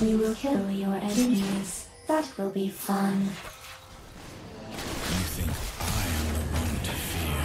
We will kill your enemies. That will be fun. You think I am the one to fear?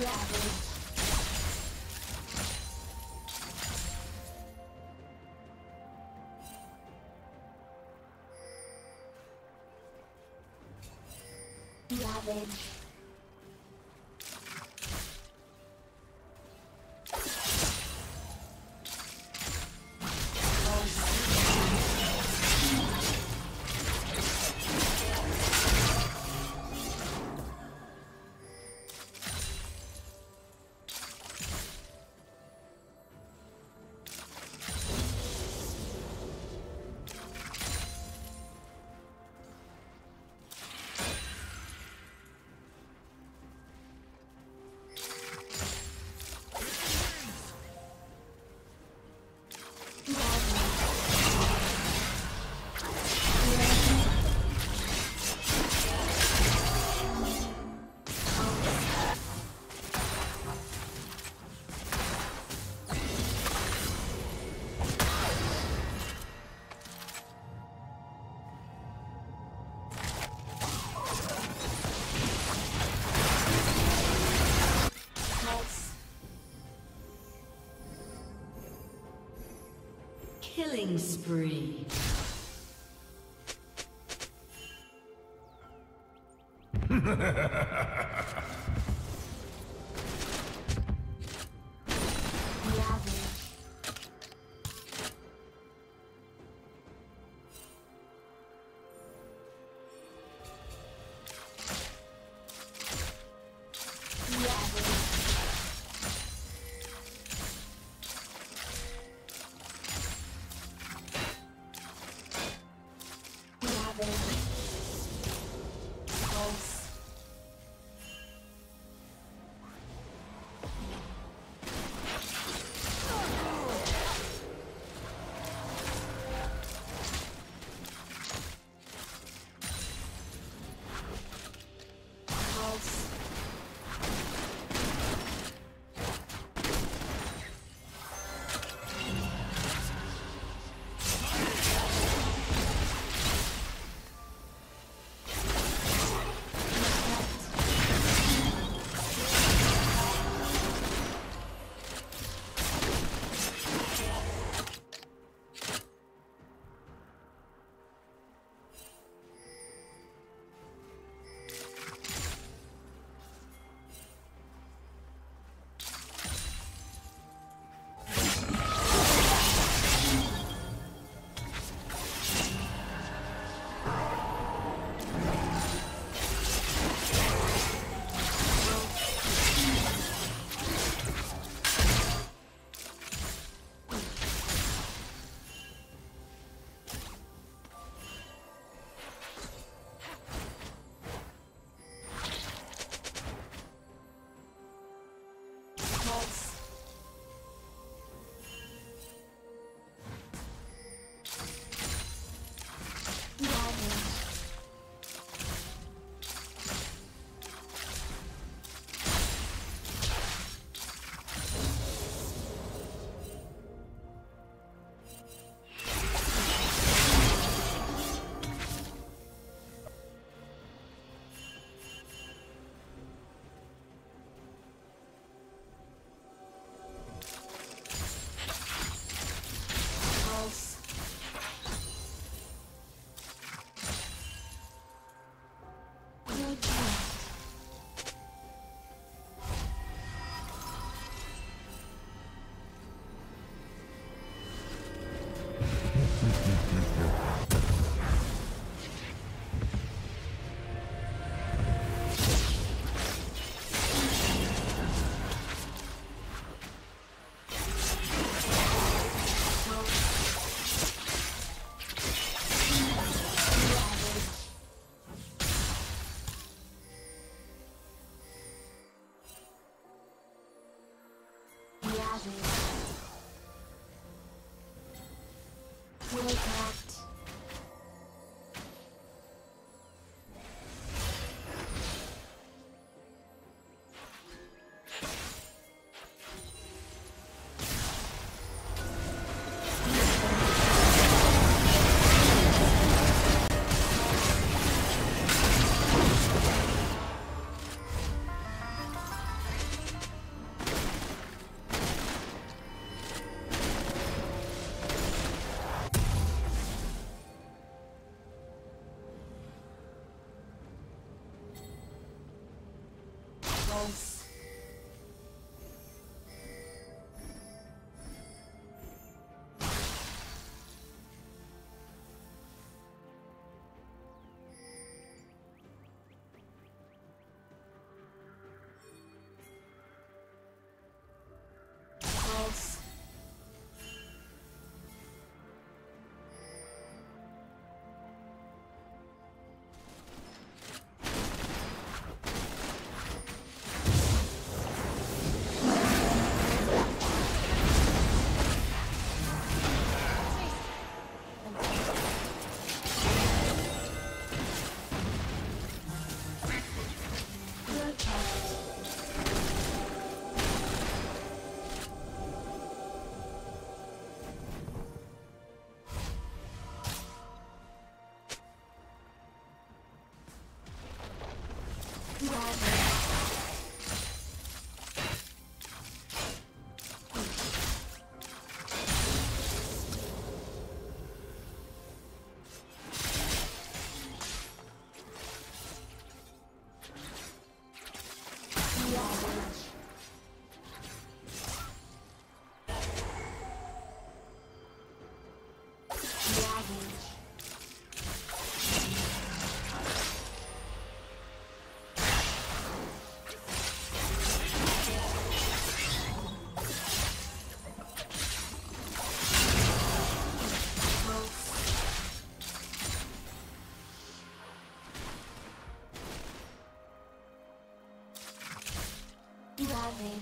Ravage. Killing spree. Rampage.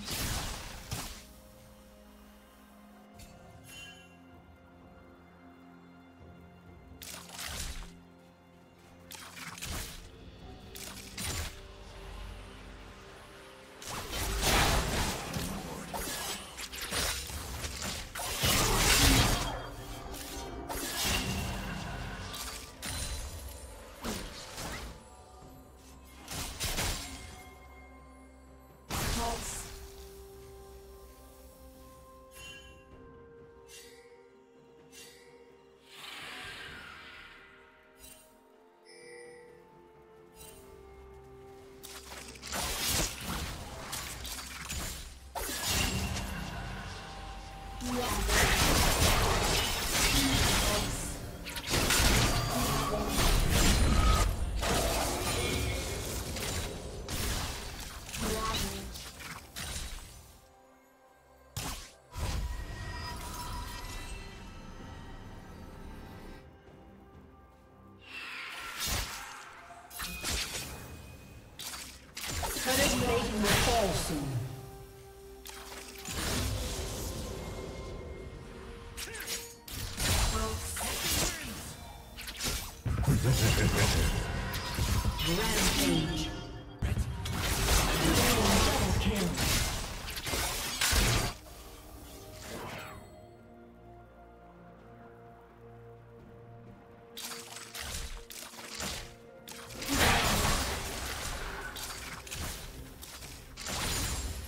Double kill.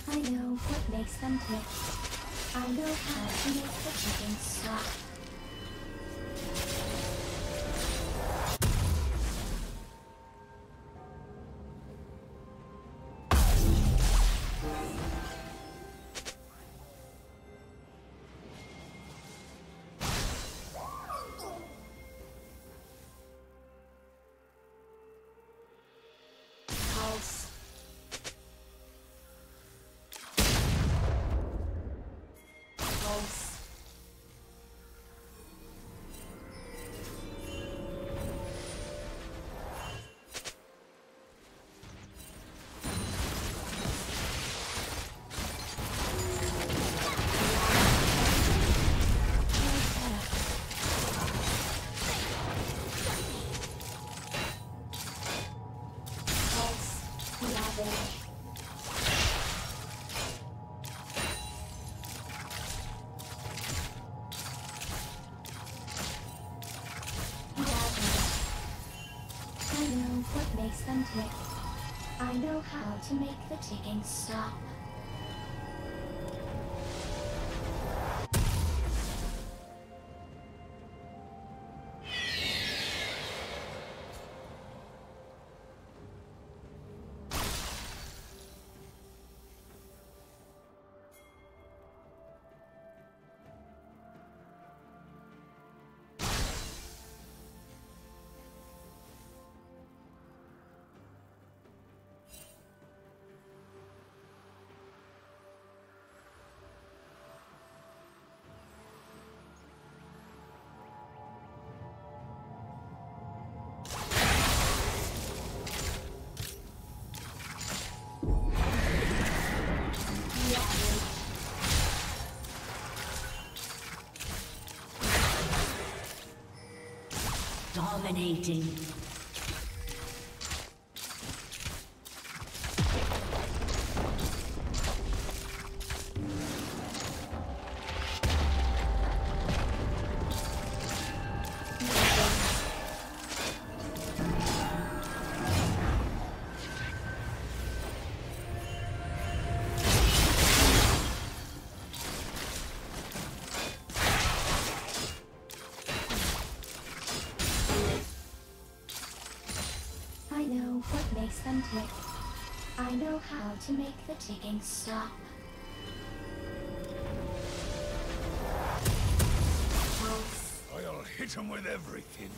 I know what makes them tick. I know how to make the chicken stop. I know how to make the ticking stop. Dominating. I know how to make the ticking stop. I'll hit him with everything.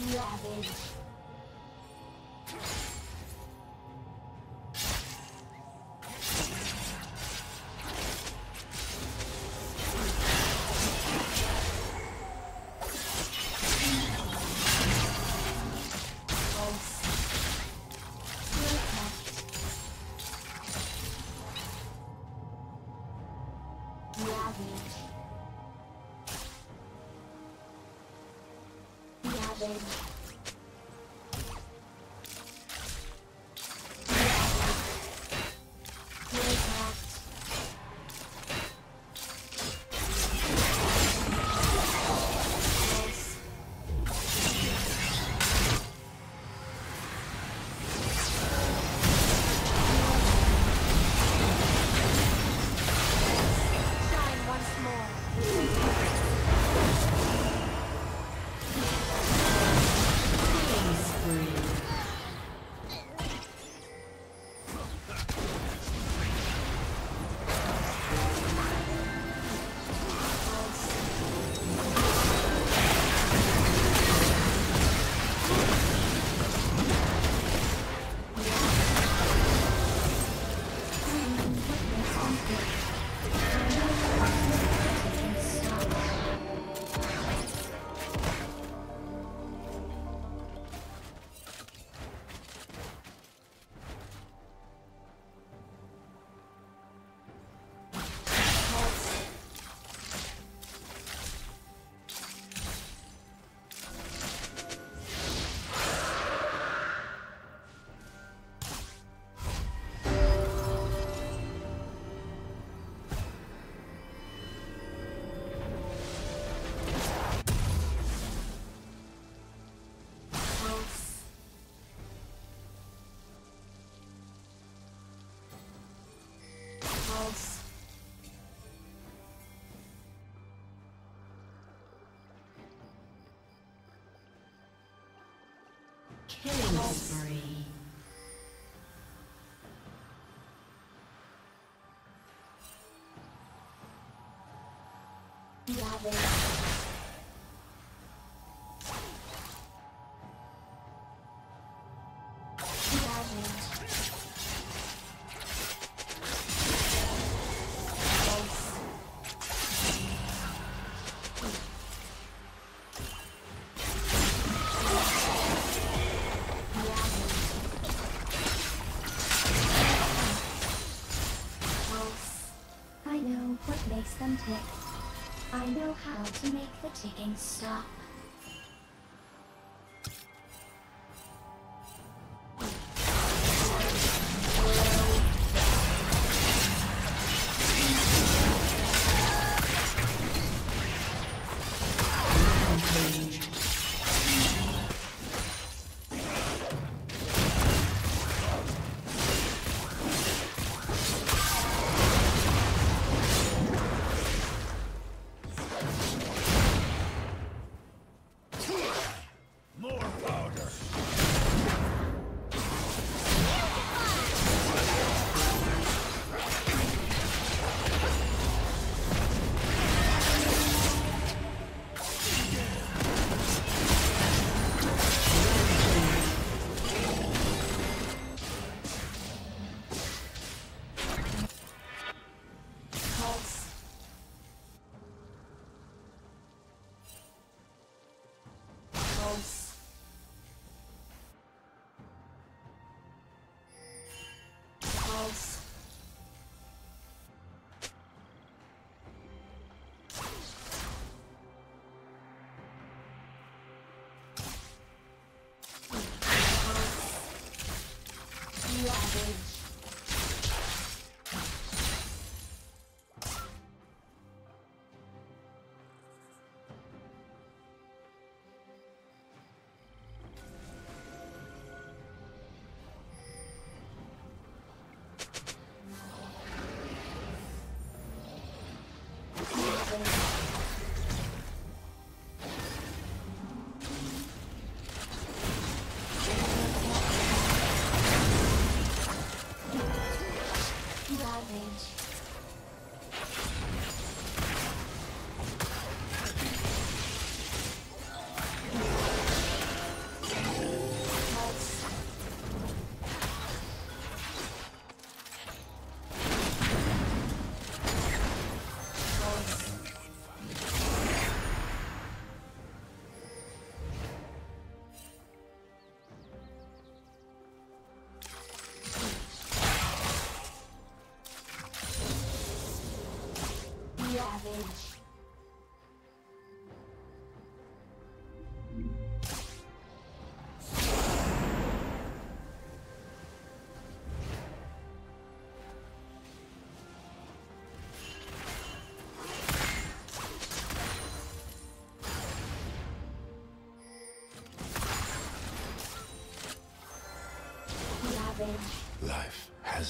Ravage. Killing spree. I know how to make the ticking stop.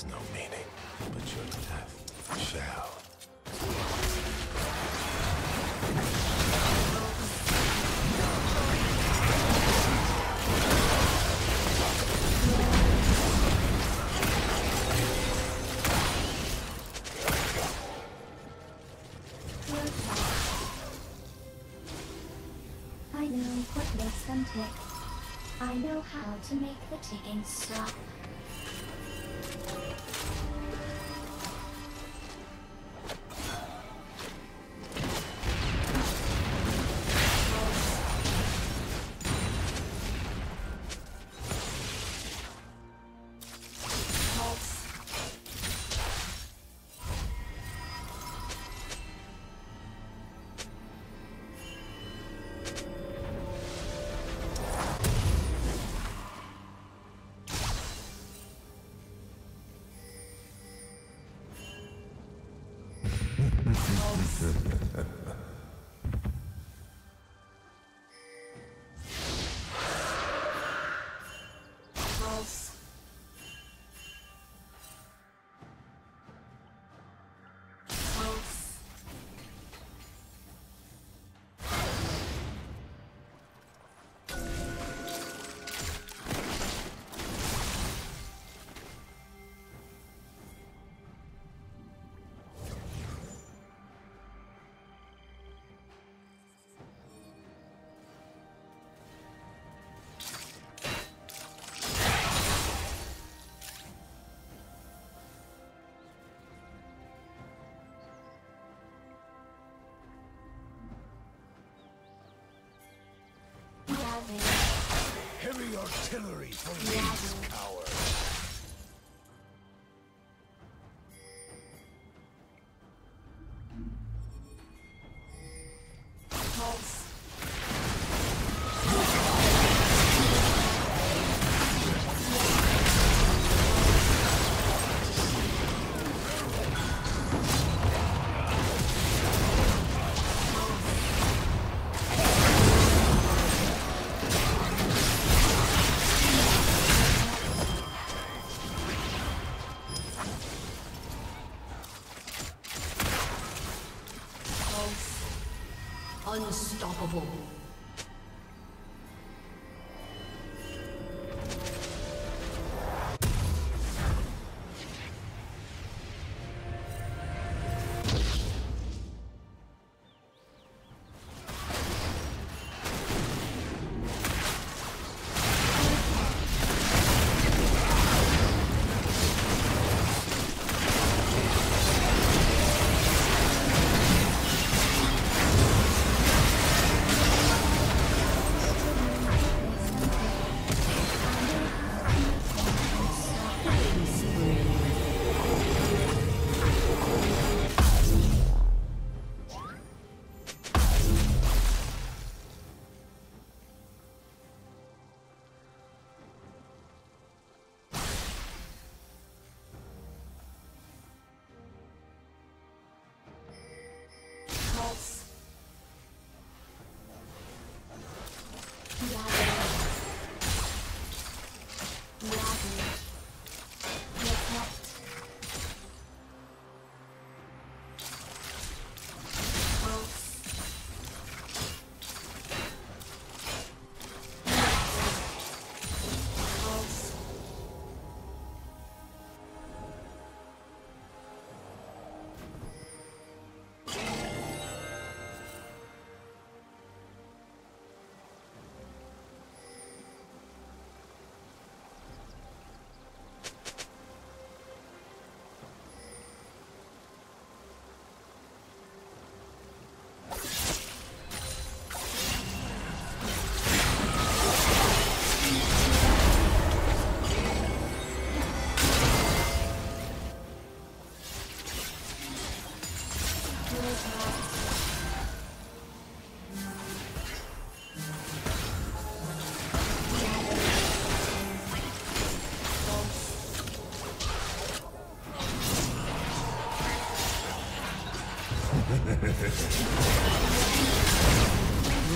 has no meaning, but your death shall. I know what makes them tick. I know how to make the ticking stop. Heavy artillery from these cowards. Unstoppable.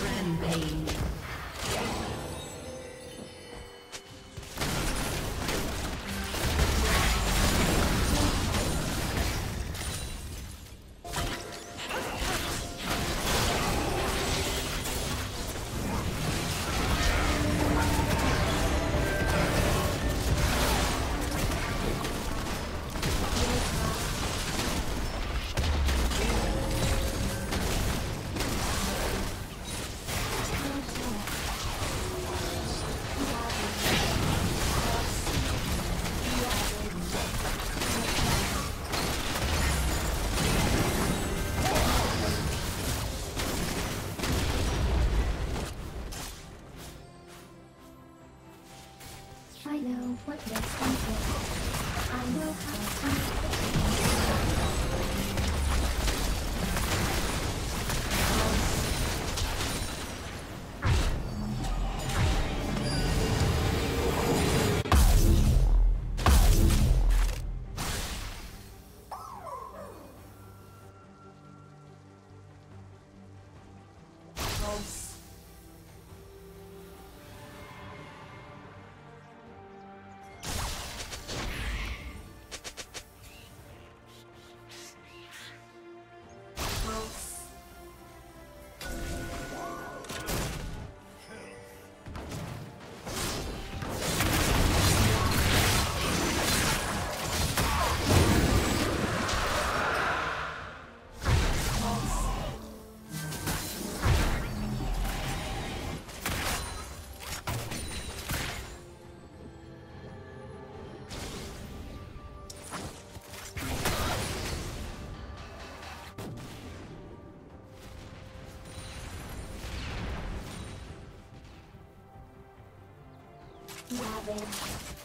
Rampage. house. Yeah,